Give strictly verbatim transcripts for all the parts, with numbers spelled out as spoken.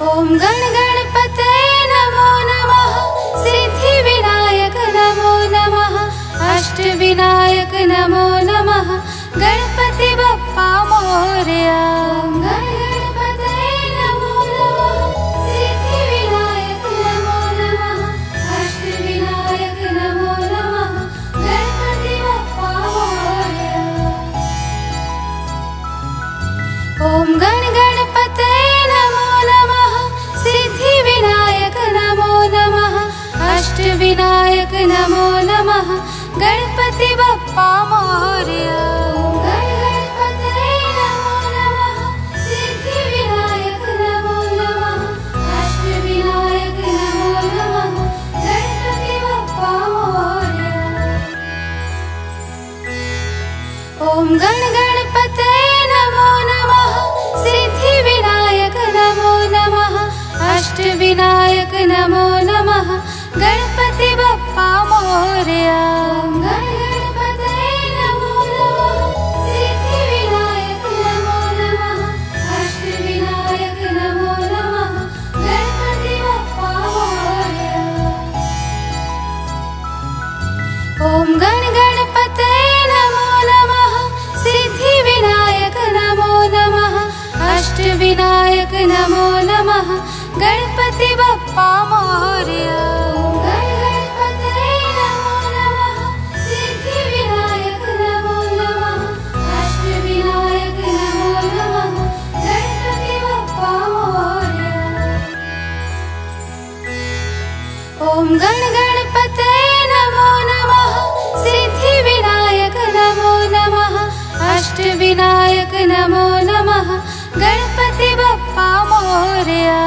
ओम गण गणपतये नमो नमः। सिद्धि विनायक नमो नमः। अष्ट विनायक नमो नमः। गणपति बप्पा मोरया। ओम गण गणपतये नमो नमः। सिद्धि विनायक नमो नमः। अष्ट विनायक नमो नमः। गणपति बप्पा मोरया। ओम गण गणपतये अष्ट विनायक नमो नमः। गणपति बप्पा मोरया। गण गणपतये नमो नमः। सिद्धि विनायक नमो नमः। अष्ट विनायक नमो नमः। गणपति बप्पा मोरया। ओम गण गणपतये नमो नमः। सिद्धि विनायक नमो नमः। अष्ट विनायक नमो नमः। गणपति बप्पा मोरया।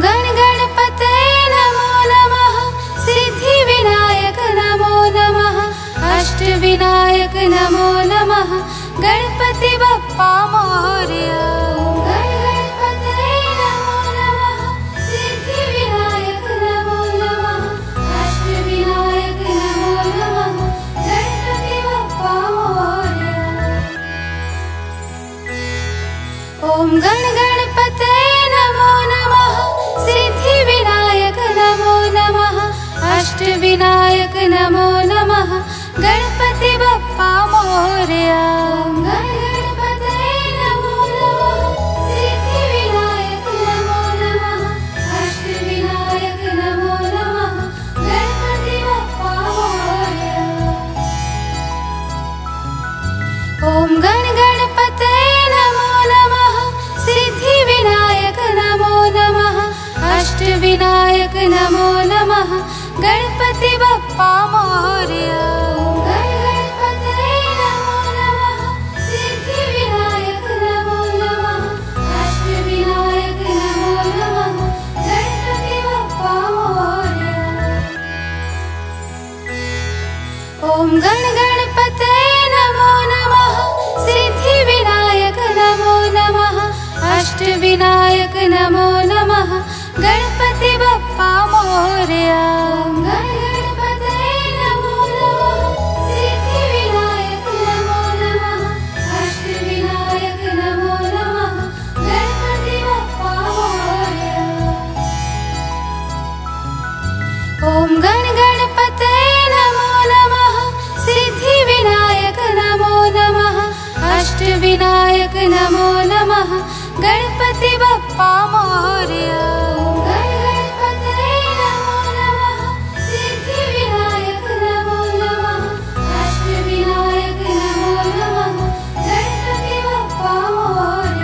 गण गणपतये नमो नमः। सिद्धि विनायक नमो नमः। अष्ट विनायक नमो नमः। गणपति बप्पा मोरया। ओम गण गणपतये नमो नमः। सिद्धि विनायक नमो नमः। अष्ट विनायक नमो नमः। गणपति बप्पा मोरया। गण गणपतये नमो नमः। सिद्धि विनायक नमो नमः। अष्ट विनायक नमो नमः। गणपति बप्पा मोरया। ओम गण गणपतये नमो नमः। सिद्धि विनायक नमो नमः। अष्ट विनायक नमो नमः। गणपति बप्पा मोरया। गण गणपतये नमो नमः। सिद्धि विनायक नमो नमः। अष्ट विनायक नमो नमः। गणपति बप्पा मोरया।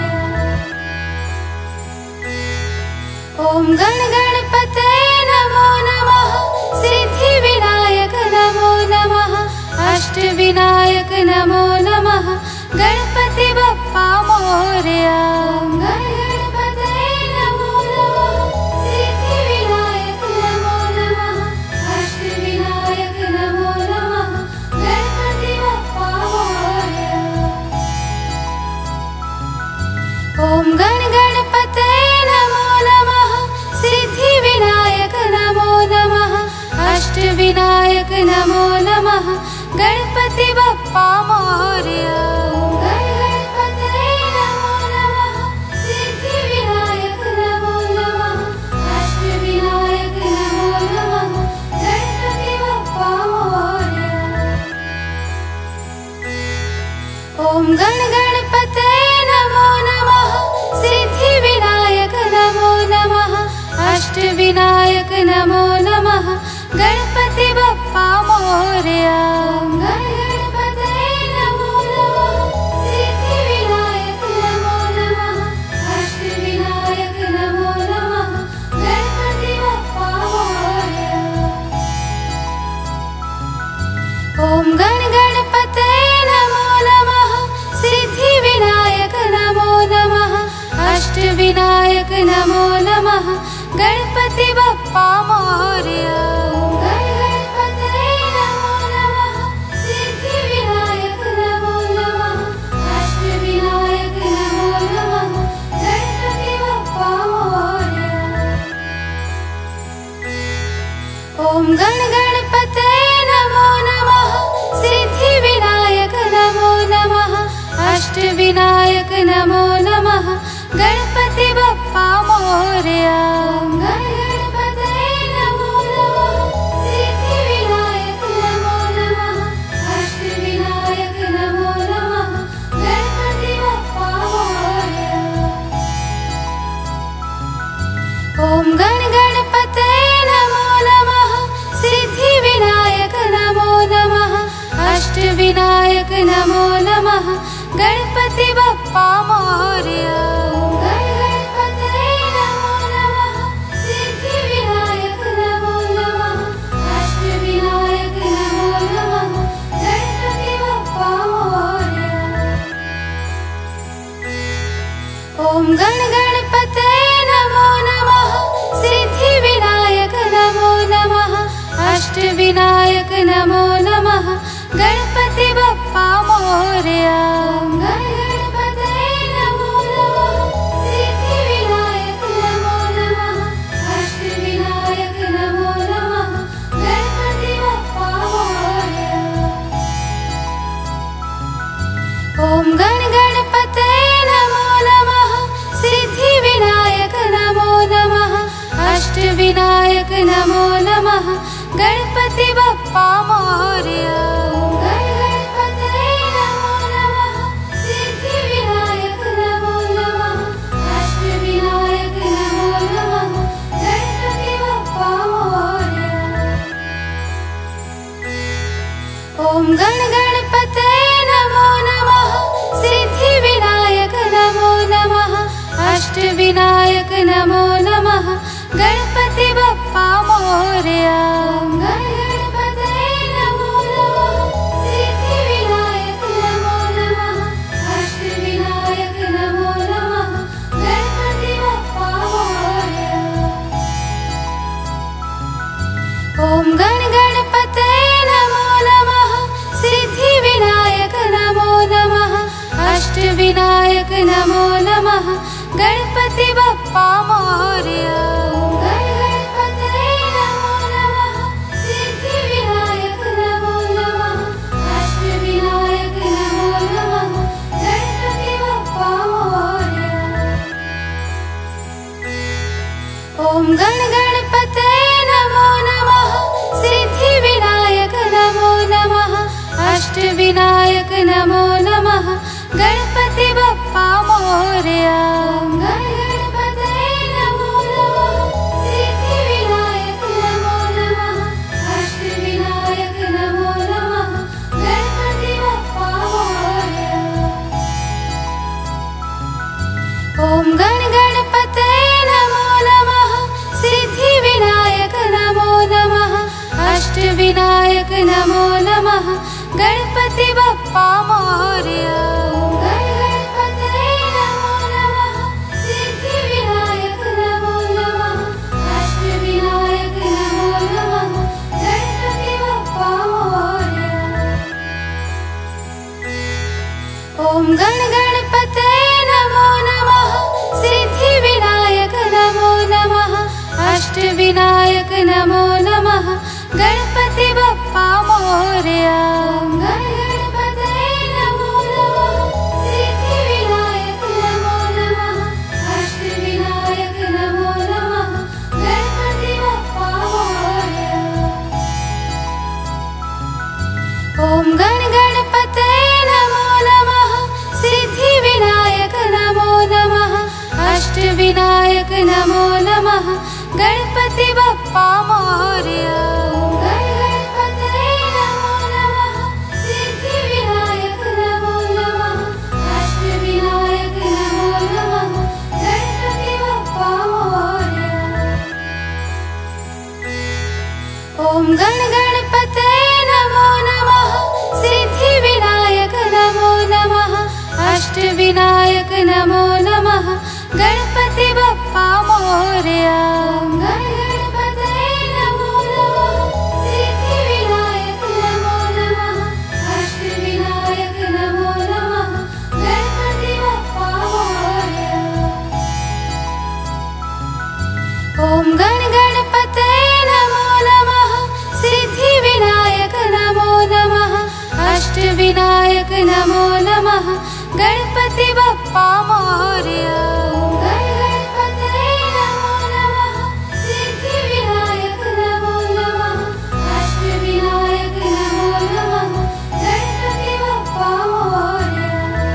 ओम गण गणपतये नमो नमः। सिद्धि विनायक नमो नमः। अष्ट विनायक नमो नमः। गणपति बप्पा मोरया। गण गणपतये नमो नमः। सिद्धि विनायक नमो नमः। अष्ट विनायक नमो नमः। गणपति बप्पा मोरया। ओम गण गणपतये नमो नमः। सिद्धि विनायक नमो नमः। अष्ट विनायक नमो नमः। गणपति बप्पा मोरया। गण गणपतये नमो नमः। सिद्धि विनायक नमो नमः। अष्ट विनायक नमो नमः। गणपति बप्पा मोरया। ओम गण गणपतये नमो नमः। सिद्धि विनायक नमो नमः। अष्ट विनायक नमो नमः। गणपति बप्पा मोरया। गण गणपतये नमो नमः। सिद्धि विनायक नमो नमः। अष्ट विनायक नमो नमः। गणपति बप्पा मोरया। ओम गण गणपतये नमो नमः। सिद्धि विनायक नमो नमः। अष्ट विनायक नमो नमः। गणपति बप्पा मोरया। गण गणपतये नमो नमः। सिद्धि विनायक नमो नमः। अष्ट विनायक नमो नमः। गणपति बप्पा मोरया। ओम गण गणपतये नमो नमः। सिद्धि विनायक नमो नमः। अष्ट विनायक नमो नमः। गणपति बप्पा मोरया। गण गणपतये नमो नमः। सिद्धि विनायक नमो नमः। अष्ट विनायक नमो नमः। गणपति बप्पा मोरया। ओम गण गणपतये नमो नमः। सिद्धि विनायक नमो नमः। अष्ट विनायक नमो नमः। गणपति बप्पा मोरया। गण गणपतये नमो नमः। सिद्धि विनायक नमो नमः। अष्ट विनायक नमो नमः। गणपति बप्पा मोरया। ओम गण गणपतये नमो नमः। अष्टविनायक नमो नमः। गणपति बप्पा मोरया। हर हर महादेव नमो नमः। सिद्धिविनायक नमो नमः। अष्टविनायक नमो नमः। गणपति बप्पा मोरया। ओम गण गणपतये नमो नमः। सिद्धिविनायक नमो नमः। अष्टविनायक नमो नमः। गणपति बप्पा मोरया। हर हर महादेव नमो नमः। सिद्धिविनायक नमो नमः। अष्टविनायक नमो नमः। गणपति बप्पा मोरया। ओम गण गणपतये नमो नमः। सिद्धिविनायक नमो नमः। अष्टविनायक नमो नमः। गणपति बप्पा मोरया। ओम गण गणपतये नमो नमः। सिद्धिविनायक नमो नमः। अष्टविनायक नमो नमः। गणपति बप्पा मोरया। हर हर महादेव नमो नमः। सिद्धिविनायक नमो नमः। अष्टविनायक नमो नमः। गणपति बप्पा मोरया। ओम गण गणपतये नमो नमः। सिद्धिविनायक नमो नमः। अष्टविनायक नमो नमः। गणपति बप्पा मोरया। हर हर महादेव नमो नमः। सिद्धिविनायक नमो नमः। अष्टविनायक नमो नमः। गणपति बप्पा मोरया। ओम गण गणपतये नमो नमः। सिद्धिविनायक नमो नमः। अष्टविनायक नमो नमः। गणपति बप्पा मोरया। हर हर महादेव नमो नमः। सिद्धिविनायक नमो नमः। अष्टविनायक नमो नमः। गणपति बप्पा मोरया। ओम गण गणपतये नमो नमः। सिद्धिविनायक नमो नमः। अष्टविनायक नमो नमः। गणपति बप्पा मोरया। हर हर महादेव नमो नमः। सिद्धिविनायक नमो नमः। अष्टविनायक नमो नमः। गणपति बप्पा मोरया। ओम गण गणपतये नमो नमः। सिद्धिविनायक नमो नमः। अष्टविनायक नमो नमः। गणपति बप्पा मोरया। हर हर महादेव नमो नमः। सिद्धिविनायक नमो नमः। अष्टविनायक नमो नमः। गणपति बप्पा मोरया। ओम गण गणपतये नमो नमः। सिद्धिविनायक नमो नमः। अष्टविनायक नमो नमः। गणपति बप्पा मोरया। हर हर महादेव नमो नमः। सिद्धिविनायक नमो नमः। अष्टविनायक नमो नमः। गणपति बप्पा मोरया। ओम गण गणपतये नमो नमः। सिद्धिविनायक नमो नमः। अष्टविनायक नमो नमः। गणपति बप्पा मोरया। हर हर महादेव नमो नमः। सिद्धिविनायक नमो नमः। अष्टविनायक नमो नमः। गणपति बप्पा मोरया। ओम गण गणपतये नमो नमः। सिद्धिविनायक नमो नमः। अष्टविनायक नमो नमः। गणपति बप्पा मोरया। हर हर महादेव नमो नमः। सिद्धिविनायक नमो नमः। अष्टविनायक नमो नमः। गणपति बप्पा मोरया। ओम गण गणपतये नमो नमः। सिद्धिविनायक नमो नमः। अष्टविनायक नमो नमः। गणपति बप्पा मोरया। गणपतये नमो नमः। सिद्धिविनायक नमो नमः। अष्टविनायक नमो नमः। गणपति बप्पा मोरया। ओम गण गणपतये नमो नमः। सिद्धिविनायक नमो नमः। अष्टविनायक नमो नमः। गणपति बप्पा मोरया। ओम गण गणपतये नमो नमः। सिद्धिविनायक नमो नमः। अष्टविनायक नमो नमः। गणपति बप्पा मोरया। गण गणपतये नमो नमः। सिद्धिविनायक नमो नमः। अष्टविनायक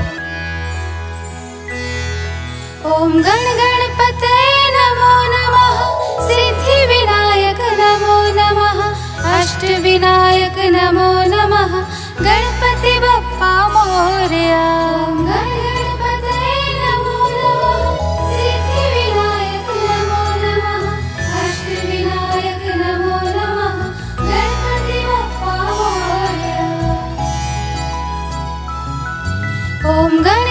नमो नमः। गणपति बप्पा मोरया। ओम गण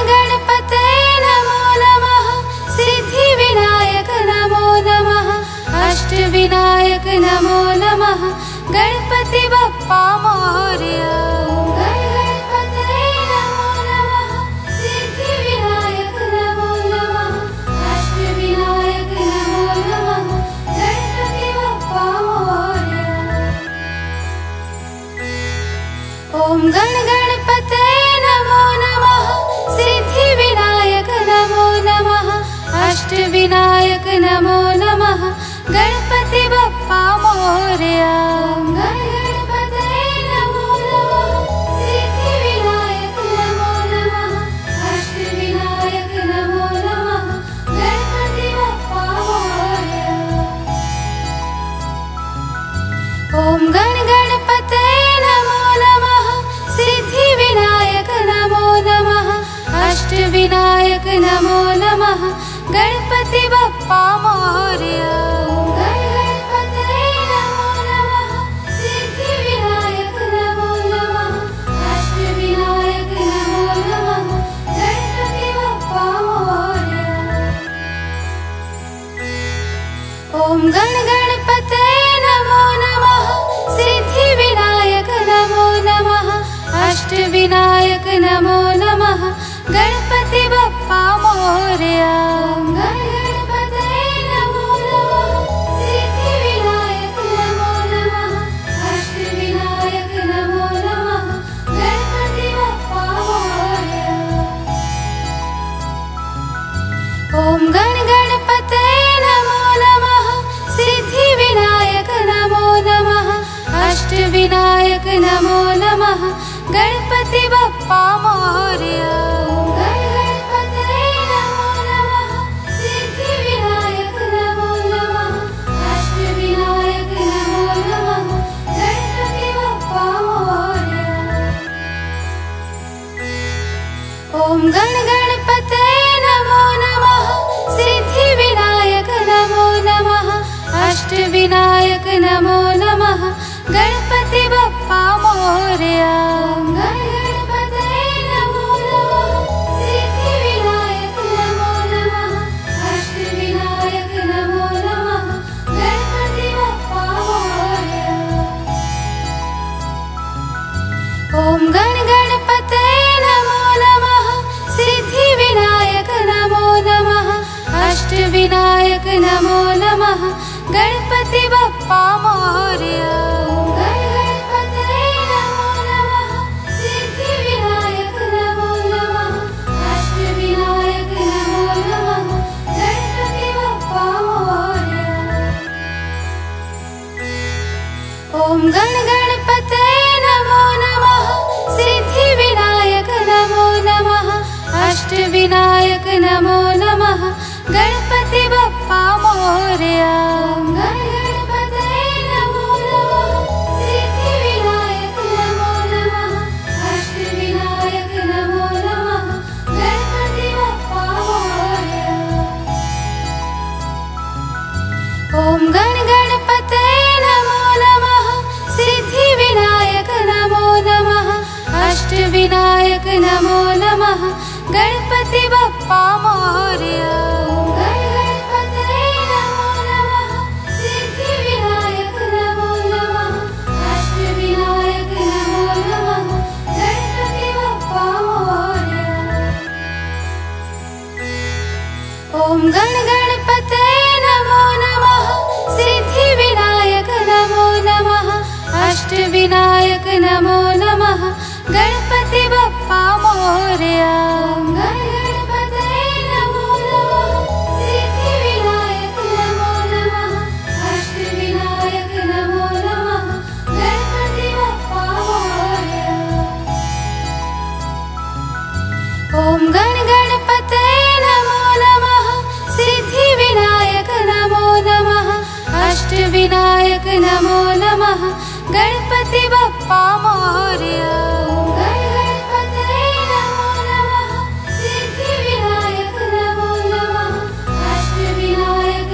गणपतये नमो नमः। सिद्धिविनायक नमो नमः। अष्टविनायक नमो नमः। गणपति बप्पा मोरया। गण गणपतये नमो नमः। सिद्धिविनायक नमो नमः। अष्टविनायक नमो नमः। गणपति बप्पा मोरया। ओम गण गणपतये नमो नमः। सिद्धिविनायक नमो नमः। अष्टविनायक नमो नमः। गणपति बप्पा मोरया। गण गणपतये नमो नमः। सिद्धिविनायक नमो नमः। अष्टविनायक नमो नमः। गणपति बप्पा मोरया। ओम गण गणपतये नमो नमः। सिद्धिविनायक नमो नमः। अष्टविनायक नमो नमः। गणपति बप्पा मोरया। गण गणपतये नमो नमः। सिद्धिविनायक नमो नमः। अष्टविनायक नमो नमः। गणपति बप्पा मोरया। ओम गण गणपतये नमो नमः। सिद्धिविनायक नमो नमः। अष्टविनायक नमो नमः। गणपति बप्पा मोरया। गण गणपतये नमो नमः। सिद्धिविनायक नमो नमः। अष्टविनायक नमो नमः। गणपति बप्पा मोरया। ओम गण गणपतये नमो नमः। सिद्धिविनायक नमो नमः। अष्टविनायक नमो नमः। गणपति बप्पा मोरया। ओम गण गणपतये नमो नमः। सिद्धिविनायक नमो नमः। अष्टविनायक नमो नमः। गणपति बप्पा मोरया। गण गणपतये नमो नमः। सिद्धिविनायक नमो नमः। अष्टविनायक नमो नमः। गणपति बप्पा मोरया। ओम गण गणपतये नमो नमः। सिद्धिविनायक नमो नमः। अष्टविनायक नमो नमः। गणपति बप्पा मोरया। गण गणपतये नमो नमः। सिद्धिविनायक नमो नमः। अष्टविनायक नमो नमः। गणपति बप्पा मोरया। ओम गण गणपतये नमो नमः। सिद्धिविनायक नमो नमः। अष्टविनायक नमो नमः। गणपति बप्पा मोरया। गण गणपतये नमो नमः। सिद्धिविनायक नमो नमः। अष्टविनायक नमो नमः। गणपति बप्पा मोरया। ओम गण गणपतये नमो नमः। सिद्धिविनायक नमो नमः। अष्टविनायक नमो नमः। गणपति बप्पा मोरया। सिद्धिविनायक नमो नमः। गणपति बप्पा मोरया, गणपतये नमो नमः। सिद्धिविनायक नमो नमः। अष्टविनायक नमो नमः। गणपति बप्पा मोरया। ओम गण गणपतये नमो नमः। सिद्धिविनायक नमो नमः। अष्टविनायक नमो नमः। गणपति बप्पा मोरया। गण गणपतये नमो नमः। सिद्धिविनायक नमो नमः। अष्टविनायक नमो नमः। गणपति बप्पा मोरया। ओम गण गणपतये नमो नमः। सिद्धिविनायक नमो नमः। अष्टविनायक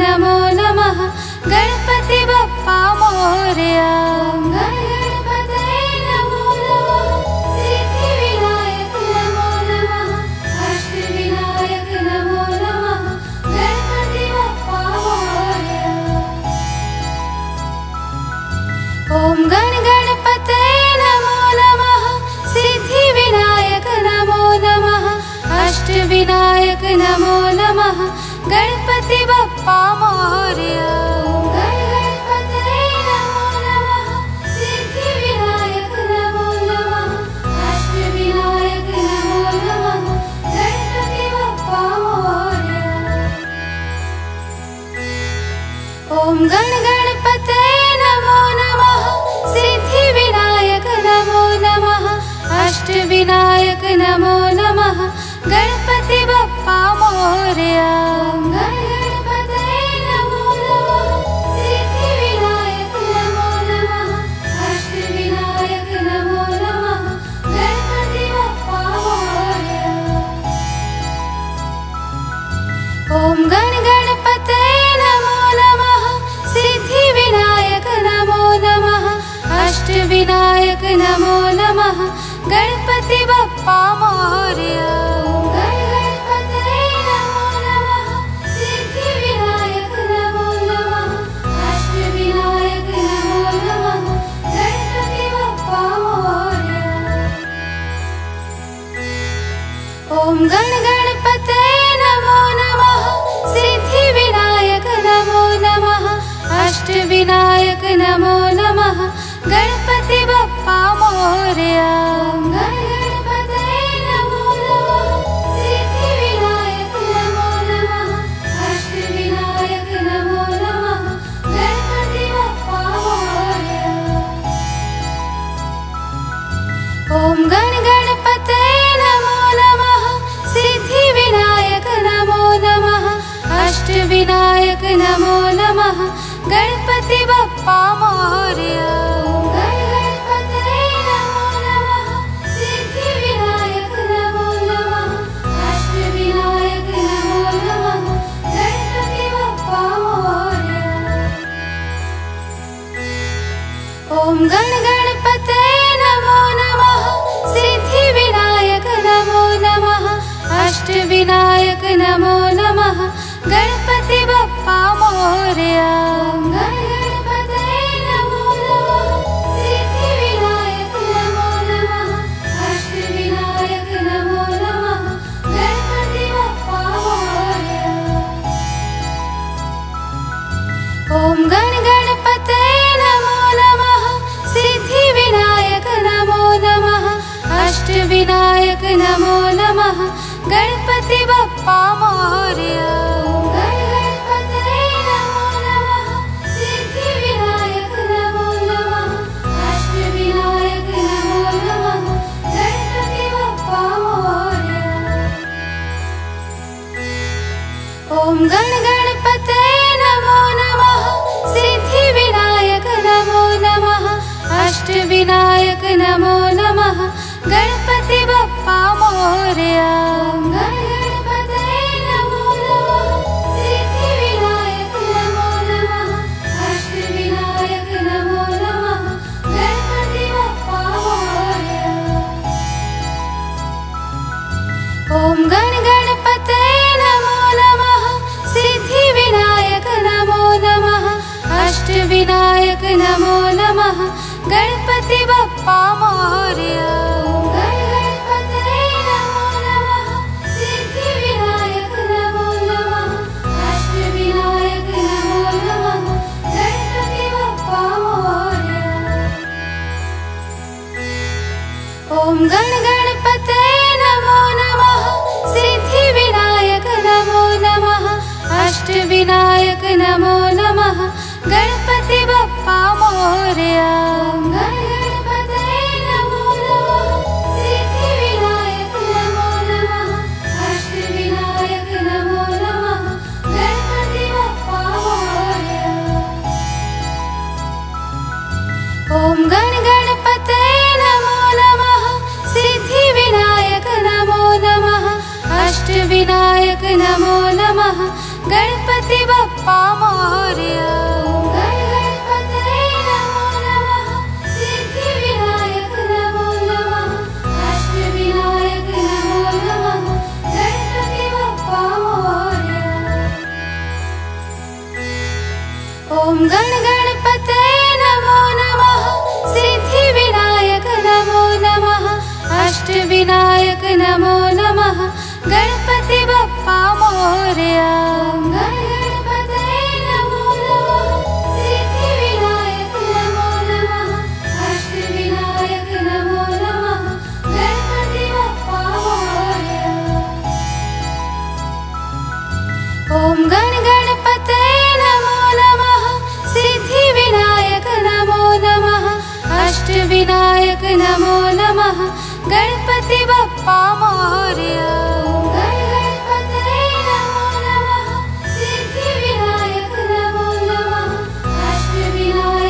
नमो नमः। गणपति बप्पा मोरया। गणपतये नमो नमः। सिद्धिविनायक नमो नमः। अष्टविनायक नमो नमः। गणपति बप्पा मोरया। ओम गण गणपतये नमो नमः। सिद्धिविनायक नमो नमः। अष्टविनायक नमो नमः। गणपति बप्पा मोरया। ओम गण गणपतये नमो नमः। सिद्धिविनायक नमो नमः। अष्टविनायक नमो नमः। गणपति बप्पा मोरया। गण गणपतये नमो नमः। सिद्धिविनायक नमो नमः। अष्टविनायक नमो नमः। गणपति बप्पा मोरया। ओम गण गणपतये नमो नमः। सिद्धिविनायक नमो नमः। अष्टविनायक नमो नमः। गणपति बप्पा मोरया। गण गणपतये नमो नमः। सिद्धिविनायक नमो नमः। अष्टविनायक नमो नमः। गणपति बप्पा मोरया। ओम गण गणपतये नमो नमः। सिद्धिविनायक नमो नमः। अष्टविनायक नमो नमः। गणपति बप्पा मोरया। गण गणपतये नमो नमः। सिद्धिविनायक नमो नमः। अष्टविनायक नमो नमः। गणपति बप्पा मोरया। ओम गण गणपतये नमो नमः। सिद्धिविनायक नमो नमः। अष्टविनायक नमो नमः। गणपति बप्पा मोरया। गण गणपतये नमो नमः। सिद्धिविनायक नमो नमः। अष्टविनायक नमो नमः। गणपति बप्पा मोरया। ओम गण गणपतये नमो नमः। सिद्धिविनायक नमो नमः। अष्टविनायक नमो नमः। गणपति बप्पा मोरया। गण गणपतये नमो नमः। सिद्धिविनायक नमो नमः। अष्टविनायक नमो नमः। गणपति बप्पा मोरया। ओम गण गणपतये नमो नमः। सिद्धिविनायक नमो नमः। अष्टविनायक नमो नमः। गणपति बप्पा मोरया। गण गणपतये नमो नमः। सिद्धिविनायक नमो नमः। अष्टविनायक नमो नमः। गणपति बप्पा मोरया। ओम गण गणपतये नमो नमः। सिद्धिविनायक नमो नमः। अष्टविनायक नमो नमः। गणपति बप्पा मोरया। गण गणपतये नमो नमः। सिद्धिविनायक नमो नमः। अष्टविनायक नमो नमः। गणपति बप्पा मोरया। ओम गण गणपतये नमो नमः। सिद्धिविनायक नमो नमः। अष्टविनायक नमो नमः। गणपति गणपा मोरया। गण गणपतये नमो नमः। सिद्धि विनायक नमो नमः। अष्ट विनायक नमो नमः। गणपति बप्पा मोरया। ओम गण गणपतये नमो नमः। सिद्धि विनायक नमो नमः। अष्ट विनायक नमो नमः। गणपति बप्पा मोरया। ओम गण गणपतये नमो नमः। सिद्धि विनायक नमो नमः। अष्ट विनायक नमो नमः। गणपति बप्पा मोरया। गण गणपतये नमो नमः। सिद्धि विनायक नमो नमः। अष्ट विनायक नमो नमः। गणपति बप्पा मोरया। ओम गण गणपतये नमो नमः। सिद्धि विनायक नमो नमः। अष्ट विनायक नमो नमः। गणपति बप्पा मोरया। गण गणपतये नमो नमः। सिद्धि विनायक नमो नमः। अष्ट विनायक नमो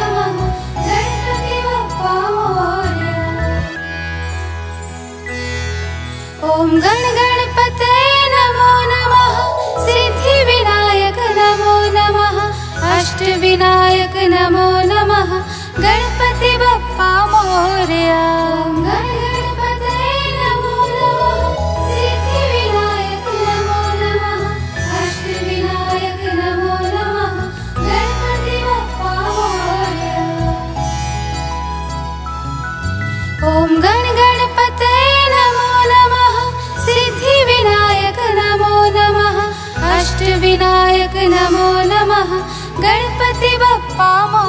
नमः। गणपति बप्पा मोरया। ओम गण गणपतये नमो नमः। सिद्धि विनायक नमो नमः। अष्ट विनायक नमो नमः। गणपति बप्पा मोरया। गण गणपतये नमो नमः। सिद्धि विनायक नमो नमः। अष्ट विनायक नमो नमः। गणपति बप्पा मोरया। ओम गण गणपतये नमो नमः। सिद्धि विनायक नमो नमः। अष्ट विनायक नमो नमः। गणपति बप्पा मोरया। गण गणपतये नमो नमः। सिद्धि विनायक नमो नमः। अष्ट विनायक नमो नमः। गणपति बप्पा मोरया। ओम गण गणपतये नमो नमः। सिद्धि विनायक नमो नमः। अष्ट विनायक नमो नमः। गणपति बप्पा मोरया। गण गणपतये नमो नमः। सिद्धि विनायक नमो नमः। अष्ट विनायक नमो नमः। गणपति बप्पा मोरया। ओम गण गणपतये नमो नमः। सिद्धि विनायक नमो नमः। अष्ट विनायक नमो नमः। गणपति बप्पा मोरया। गण गणपतये नमो नमः। सिद्धि विनायक नमो नमः। अष्ट विनायक नमो नमः। गणपति बप्पा मोरया। ओम गण गणपतये नमो नमः। सिद्धि विनायक नमो नमः। अष्ट विनायक नमो नमः। गणपति बप्पा